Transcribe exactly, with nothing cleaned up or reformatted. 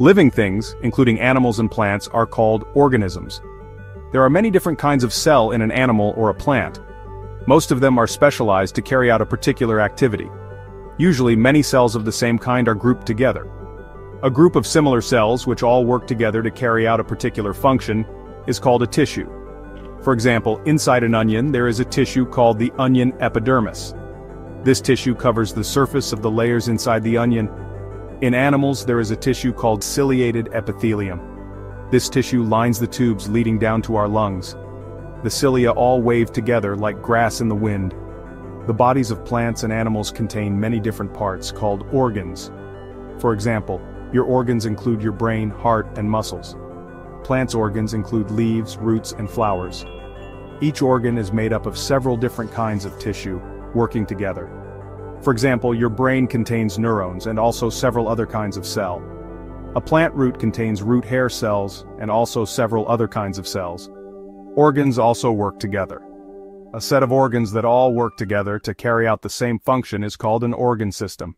Living things, including animals and plants, are called organisms. There are many different kinds of cell in an animal or a plant. Most of them are specialized to carry out a particular activity. Usually many cells of the same kind are grouped together. A group of similar cells which all work together to carry out a particular function is called a tissue. For example, inside an onion there is a tissue called the onion epidermis. This tissue covers the surface of the layers inside the onion. In animals there is a tissue called ciliated epithelium. This tissue lines the tubes leading down to our lungs. The cilia all wave together like grass in the wind. The bodies of plants and animals contain many different parts called organs. For example, your organs include your brain, heart, and muscles. Plants' organs include leaves, roots, and flowers. Each organ is made up of several different kinds of tissue, working together. For example, your brain contains neurons and also several other kinds of cell. A plant root contains root hair cells and also several other kinds of cells. Organs also work together. A set of organs that all work together to carry out the same function is called an organ system.